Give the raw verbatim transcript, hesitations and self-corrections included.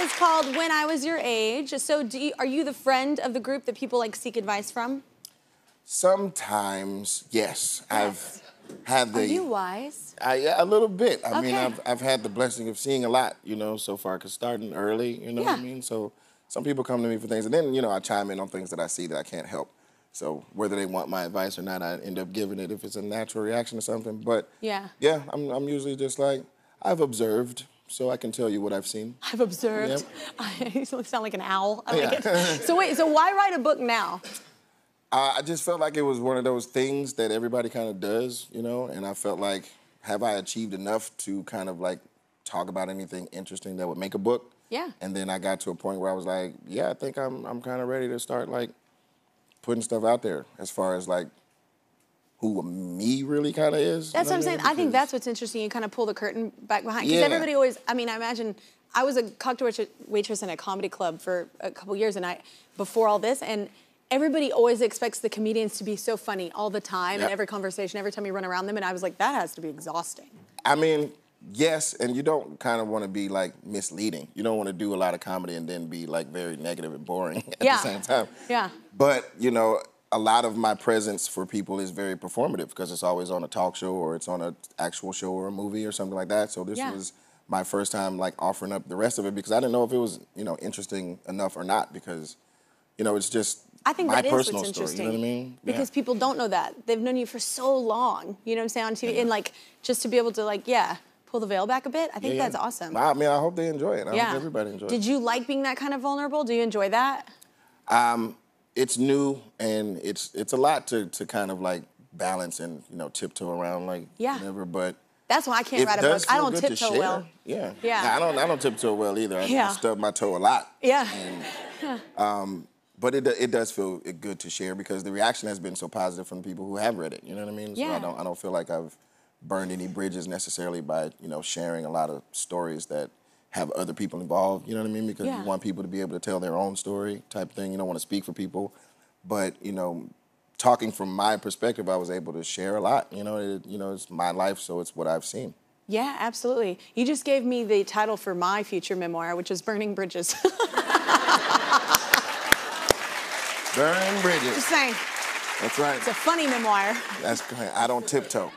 is called When I Was Your Age. So do you, are you the friend of the group that people like seek advice from? Sometimes, yes. I've had the... Are you wise? I, a little bit. I okay. mean, I've, I've had the blessing of seeing a lot, you know, so far, because starting early, you know yeah. what I mean? So some people come to me for things, and then, you know, I chime in on things that I see that I can't help. So whether they want my advice or not, I end up giving it if it's a natural reaction or something. But yeah, yeah I'm, I'm usually just like, I've observed, so I can tell you what I've seen. I've observed. Yep. I sound like an owl. I yeah. like it. So wait, so why write a book now? Uh, I just felt like it was one of those things that everybody kind of does, you know, and I felt like, have I achieved enough to kind of like talk about anything interesting that would make a book? Yeah. And then I got to a point where I was like, yeah, I think I'm, I'm kind of ready to start like putting stuff out there as far as like who me really kind of is. That's what I'm saying. I think that's what's interesting. You kind of pull the curtain back behind. Because yeah. everybody always, I mean, I imagine, I was a cocktail waitress in a comedy club for a couple years and I, before all this, and everybody always expects the comedians to be so funny all the time, yep. in every conversation, every time you run around them, and I was like, that has to be exhausting. I mean, yes, and you don't kind of want to be, like, misleading. You don't want to do a lot of comedy and then be, like, very negative and boring at yeah. the same time. Yeah. But, you know, a lot of my presence for people is very performative because it's always on a talk show or it's on an actual show or a movie or something like that. So this yeah. was my first time, like, offering up the rest of it because I didn't know if it was, you know, interesting enough or not because, you know, it's just... I think that is what's interesting. You know what I mean? Because yeah. people don't know that. They've known you for so long, you know what I'm saying, on T V. Yeah. And, like, just to be able to, like, yeah, pull the veil back a bit, I think yeah, yeah. that's awesome. I mean, I hope they enjoy it. I yeah. hope everybody enjoys it. Did you like being that kind of vulnerable? Do you enjoy that? Um, it's new, and it's it's a lot to, to kind of, like, balance and, you know, tiptoe around, like, yeah. whatever, but... That's why I can't it write a book. I don't tiptoe well. Yeah. yeah. Now, I don't I don't tiptoe well either. I, yeah. I stub my toe a lot. Yeah. And, um... But it, it does feel good to share because the reaction has been so positive from people who have read it. You know what I mean? Yeah. So I don't, I don't feel like I've burned any bridges necessarily by, you know, sharing a lot of stories that have other people involved. You know what I mean? Because yeah. you want people to be able to tell their own story type thing. You don't want to speak for people. But, you know, talking from my perspective, I was able to share a lot. You know, it, you know, it's my life, so it's what I've seen. Yeah, absolutely. You just gave me the title for my future memoir, which is Burning Bridges. Burn Bridges. Just saying. That's right. It's a funny memoir. That's I don't tiptoe.